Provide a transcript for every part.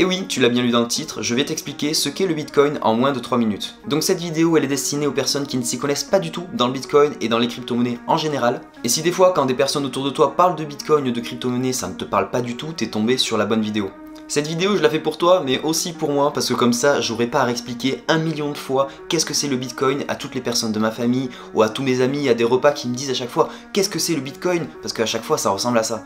Et oui, tu l'as bien lu dans le titre, je vais t'expliquer ce qu'est le Bitcoin en moins de 3 minutes. Donc cette vidéo, elle est destinée aux personnes qui ne s'y connaissent pas du tout dans le Bitcoin et dans les crypto-monnaies en général. Et si des fois, quand des personnes autour de toi parlent de Bitcoin ou de crypto-monnaies, ça ne te parle pas du tout, t'es tombé sur la bonne vidéo. Cette vidéo, je la fais pour toi, mais aussi pour moi, parce que comme ça, j'aurai pas à réexpliquer 1 million de fois qu'est-ce que c'est le Bitcoin à toutes les personnes de ma famille, ou à tous mes amis, à des repas qui me disent à chaque fois « Qu'est-ce que c'est le Bitcoin ?» Parce qu'à chaque fois, ça ressemble à ça.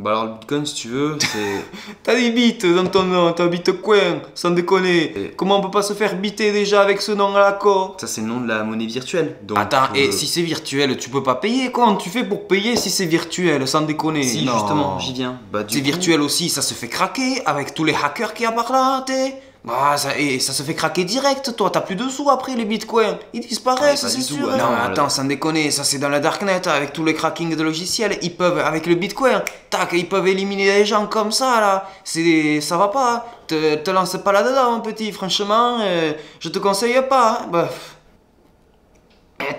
Bah alors le Bitcoin, si tu veux, c'est... T'as des bites dans ton nom, t'as Bitcoin, sans déconner. Comment on peut pas se faire biter déjà avec ce nom à la con? Ça c'est le nom de la monnaie virtuelle. Donc, attends, et si c'est virtuel, tu peux pas payer? Comment tu fais pour payer si c'est virtuel, sans déconner? Si, non. Justement, j'y viens. Bah, c'est virtuel aussi, ça se fait craquer avec tous les hackers qui apparaissent là, t'es... Bah, ça se fait craquer direct, toi, t'as plus de sous après les bitcoins, ils disparaissent, c'est sûr. Non, attends, sans déconner, ça c'est dans la darknet, avec tous les crackings de logiciels, ils peuvent, avec le bitcoin, tac, ils peuvent éliminer les gens comme ça, là, ça va pas, te lance pas là-dedans, mon petit, franchement, je te conseille pas, hein. Bah...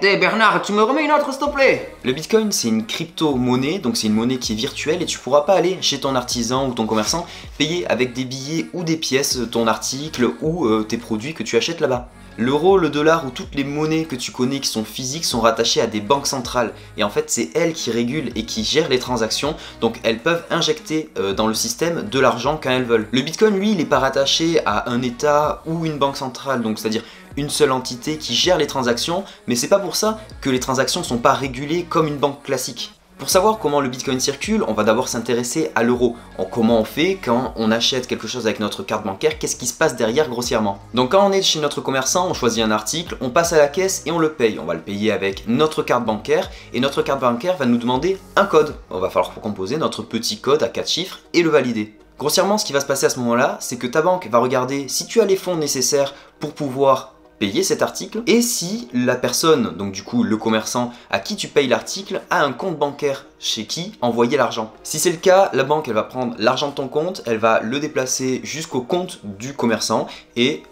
Hey Bernard, tu me remets une autre s'il te plaît? Le Bitcoin, c'est une crypto-monnaie, donc c'est une monnaie qui est virtuelle et tu pourras pas aller chez ton artisan ou ton commerçant payer avec des billets ou des pièces ton article ou tes produits que tu achètes là-bas. L'euro, le dollar ou toutes les monnaies que tu connais qui sont physiques sont rattachées à des banques centrales et en fait c'est elles qui régulent et qui gèrent les transactions, donc elles peuvent injecter dans le système de l'argent quand elles veulent. Le Bitcoin, lui, il n'est pas rattaché à un état ou une banque centrale, donc c'est-à-dire une seule entité qui gère les transactions, mais c'est pas pour ça que les transactions sont pas régulées comme une banque classique. Pour savoir comment le Bitcoin circule, on va d'abord s'intéresser à l'euro. Comment on fait quand on achète quelque chose avec notre carte bancaire, qu'est-ce qui se passe derrière grossièrement. Donc quand on est chez notre commerçant, on choisit un article, on passe à la caisse et on le paye. On va le payer avec notre carte bancaire et notre carte bancaire va nous demander un code. On va falloir composer notre petit code à 4 chiffres et le valider. Grossièrement, ce qui va se passer à ce moment-là, c'est que ta banque va regarder si tu as les fonds nécessaires pour pouvoir payer cet article et si la personne, donc du coup le commerçant à qui tu payes l'article, a un compte bancaire chez qui envoyer l'argent. Si c'est le cas, la banque elle va prendre l'argent de ton compte, elle va le déplacer jusqu'au compte du commerçant et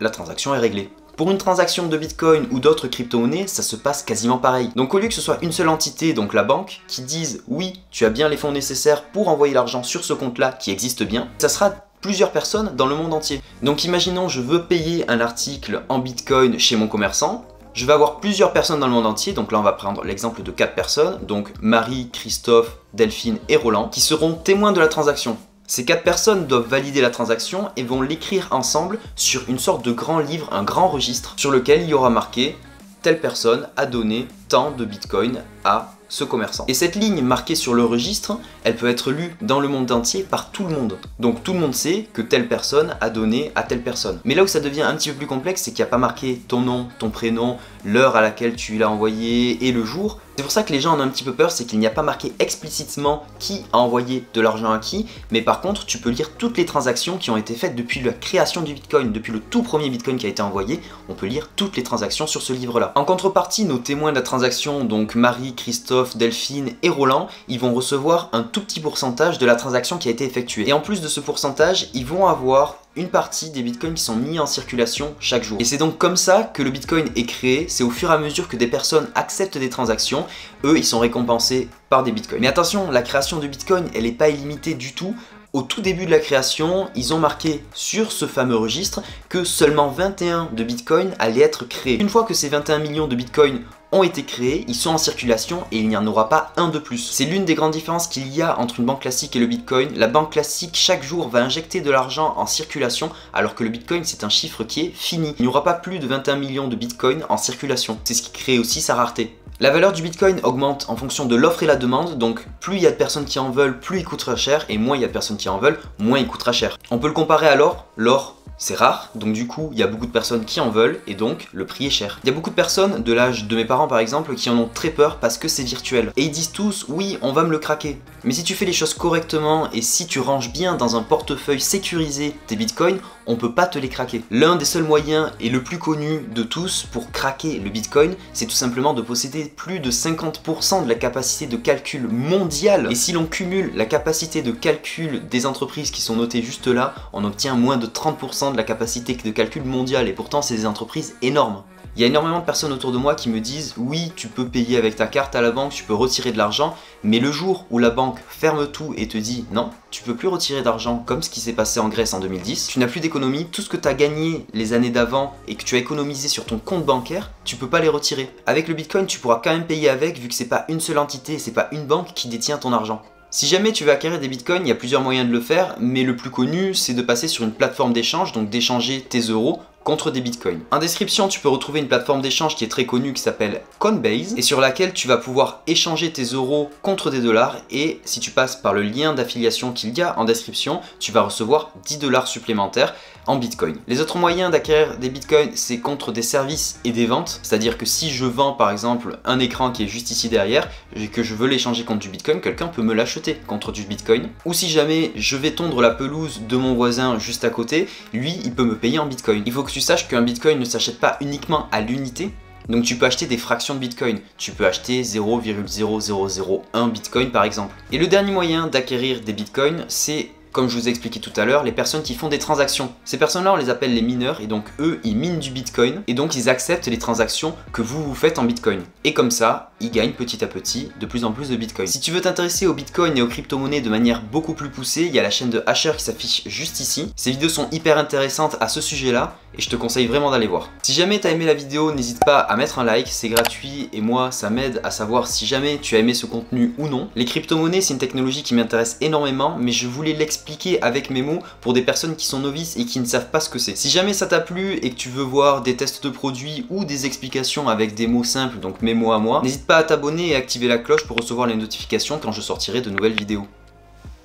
la transaction est réglée. Pour une transaction de Bitcoin ou d'autres crypto-monnaies, ça se passe quasiment pareil. Donc au lieu que ce soit une seule entité, donc la banque, qui dise oui, tu as bien les fonds nécessaires pour envoyer l'argent sur ce compte-là qui existe bien, ça sera plusieurs personnes dans le monde entier. Donc imaginons je veux payer un article en Bitcoin chez mon commerçant, je vais avoir plusieurs personnes dans le monde entier, donc là on va prendre l'exemple de 4 personnes, donc Marie, Christophe, Delphine et Roland, qui seront témoins de la transaction. Ces 4 personnes doivent valider la transaction et vont l'écrire ensemble sur une sorte de grand livre, un grand registre, sur lequel il y aura marqué « Telle personne a donné tant de Bitcoin à ce commerçant ». Et cette ligne marquée sur le registre, elle peut être lue dans le monde entier par tout le monde. Donc tout le monde sait que telle personne a donné à telle personne. Mais là où ça devient un petit peu plus complexe, c'est qu'il n'y a pas marqué ton nom, ton prénom, l'heure à laquelle tu l'as envoyé et le jour. C'est pour ça que les gens en ont un petit peu peur, c'est qu'il n'y a pas marqué explicitement qui a envoyé de l'argent à qui, mais par contre tu peux lire toutes les transactions qui ont été faites depuis la création du Bitcoin, depuis le tout premier Bitcoin qui a été envoyé, on peut lire toutes les transactions sur ce livre-là. En contrepartie, nos témoins de la transaction, donc Marie, Christophe, Delphine et Roland, ils vont recevoir un tout petit pourcentage de la transaction qui a été effectuée. Et en plus de ce pourcentage, ils vont avoir une partie des bitcoins qui sont mis en circulation chaque jour. Et c'est donc comme ça que le bitcoin est créé, c'est au fur et à mesure que des personnes acceptent des transactions, eux ils sont récompensés par des bitcoins. Mais attention, la création de bitcoin, elle n'est pas illimitée du tout. Au tout début de la création, ils ont marqué sur ce fameux registre que seulement 21 de bitcoin allaient être créés. Une fois que ces 21 millions de bitcoins ont été créés, ils sont en circulation et il n'y en aura pas un de plus. C'est l'une des grandes différences qu'il y a entre une banque classique et le Bitcoin. La banque classique, chaque jour, va injecter de l'argent en circulation, alors que le Bitcoin, c'est un chiffre qui est fini. Il n'y aura pas plus de 21 millions de Bitcoin en circulation. C'est ce qui crée aussi sa rareté. La valeur du Bitcoin augmente en fonction de l'offre et la demande, donc plus il y a de personnes qui en veulent, plus il coûtera cher, et moins il y a de personnes qui en veulent, moins il coûtera cher. On peut le comparer à l'or. L'or, c'est rare, donc du coup, il y a beaucoup de personnes qui en veulent et donc le prix est cher. Il y a beaucoup de personnes de l'âge de mes parents par exemple qui en ont très peur parce que c'est virtuel. Et ils disent tous, oui, on va me le craquer. Mais si tu fais les choses correctement et si tu ranges bien dans un portefeuille sécurisé tes bitcoins, on peut pas te les craquer. L'un des seuls moyens et le plus connu de tous pour craquer le Bitcoin, c'est tout simplement de posséder plus de 50% de la capacité de calcul mondiale. Et si l'on cumule la capacité de calcul des entreprises qui sont notées juste là, on obtient moins de 30% de la capacité de calcul mondiale. Et pourtant, c'est des entreprises énormes. Il y a énormément de personnes autour de moi qui me disent « Oui, tu peux payer avec ta carte à la banque, tu peux retirer de l'argent », mais le jour où la banque ferme tout et te dit « Non, tu peux plus retirer d'argent comme ce qui s'est passé en Grèce en 2010, tu n'as plus d'économie, tout ce que tu as gagné les années d'avant et que tu as économisé sur ton compte bancaire, tu peux pas les retirer. » Avec le Bitcoin, tu pourras quand même payer avec vu que c'est pas une seule entité, c'est pas une banque qui détient ton argent. Si jamais tu veux acquérir des bitcoins, il y a plusieurs moyens de le faire, mais le plus connu, c'est de passer sur une plateforme d'échange, donc d'échanger tes euros contre des bitcoins. En description, tu peux retrouver une plateforme d'échange qui est très connue qui s'appelle Coinbase et sur laquelle tu vas pouvoir échanger tes euros contre des dollars, et si tu passes par le lien d'affiliation qu'il y a en description, tu vas recevoir 10 $ supplémentaires en bitcoin. Les autres moyens d'acquérir des bitcoins, c'est contre des services et des ventes, c'est-à-dire que si je vends par exemple un écran qui est juste ici derrière et que je veux l'échanger contre du bitcoin, quelqu'un peut me l'acheter contre du bitcoin. Ou si jamais je vais tondre la pelouse de mon voisin juste à côté, lui il peut me payer en bitcoin. Il faut que tu saches qu'un bitcoin ne s'achète pas uniquement à l'unité. Donc tu peux acheter des fractions de bitcoin, tu peux acheter 0,0001 bitcoin par exemple. Et le dernier moyen d'acquérir des bitcoins, c'est, comme je vous ai expliqué tout à l'heure, les personnes qui font des transactions. Ces personnes-là, on les appelle les mineurs, et donc eux, ils minent du bitcoin, et donc ils acceptent les transactions que vous faites en bitcoin. Et comme ça, ils gagnent petit à petit de plus en plus de bitcoin. Si tu veux t'intéresser au bitcoin et aux crypto-monnaies de manière beaucoup plus poussée, il y a la chaîne de Asher qui s'affiche juste ici. Ces vidéos sont hyper intéressantes à ce sujet-là, et je te conseille vraiment d'aller voir. Si jamais tu as aimé la vidéo, n'hésite pas à mettre un like, c'est gratuit, et moi, ça m'aide à savoir si jamais tu as aimé ce contenu ou non. Les crypto-monnaies, c'est une technologie qui m'intéresse énormément, mais je voulais l'expliquer avec mes mots pour des personnes qui sont novices et qui ne savent pas ce que c'est. Si jamais ça t'a plu et que tu veux voir des tests de produits ou des explications avec des mots simples, donc mes mots à moi, n'hésite pas à t'abonner et à activer la cloche pour recevoir les notifications quand je sortirai de nouvelles vidéos.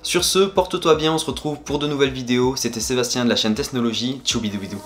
Sur ce, porte-toi bien, on se retrouve pour de nouvelles vidéos. C'était Sébastien de la chaîne Technologie. Tchoubidoubidou.